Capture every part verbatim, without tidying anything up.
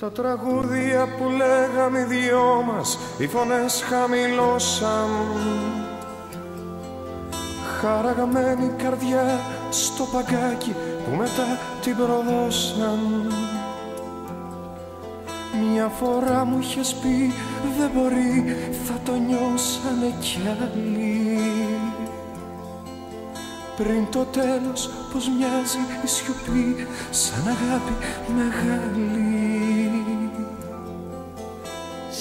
Τα τραγούδια που λέγαμε οι δυο μας, οι φωνές χαμηλώσαν. Χαραγμένη καρδιά στο παγκάκι που μετά την προδώσαν. Μια φορά μου είχες πει δεν μπορεί, θα το νιώσανε κι άλλοι. Πριν το τέλος πως μοιάζει η σιωπή σαν αγάπη μεγάλη.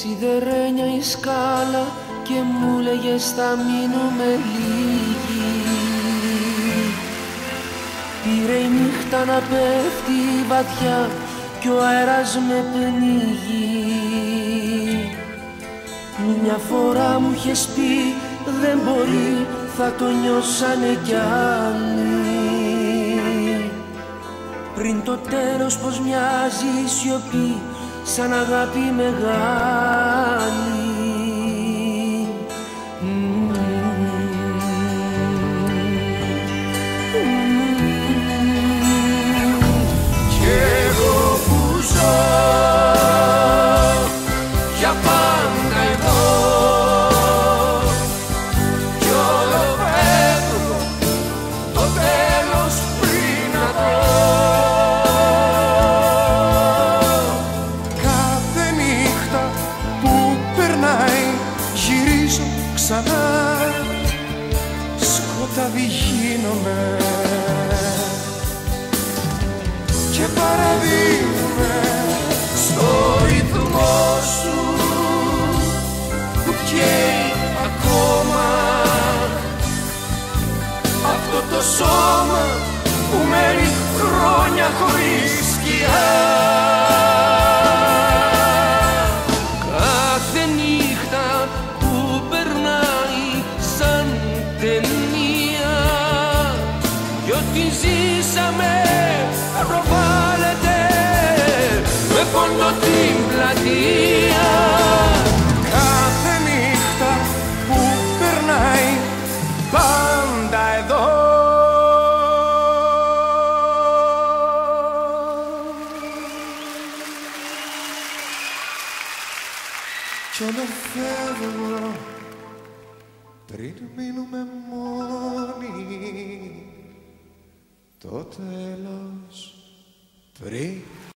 Σιδερένια η σκάλα και μου λέγες θα μείνουμε λίγοι. Πήρε η νύχτα να πέφτει βαθιά κι ο αέρας με πνίγει. Μια φορά μου είχες πει δεν μπορεί, θα το νιώσανε κι άλλοι. Πριν το τέλος πως μοιάζει η σιωπή σαν αγάπη μεγάλη. Κι εγώ που ζω για πάντα εδώ, και παραδίδουμε στο ρυθμό σου που καίει ακόμα αυτό το σώμα που μένει χρόνια χωρίς σκιά. Κάθε νύχτα που περνάει σαν ταινία κι ό,τι ζήσαμε προβάλλεται με πόντο την πλατεία. Κάθε νύχτα που περνάει πάντα εδώ. Κι όλο φεύγω πριν μείνουμε μόνοι, το τέλος. Ready?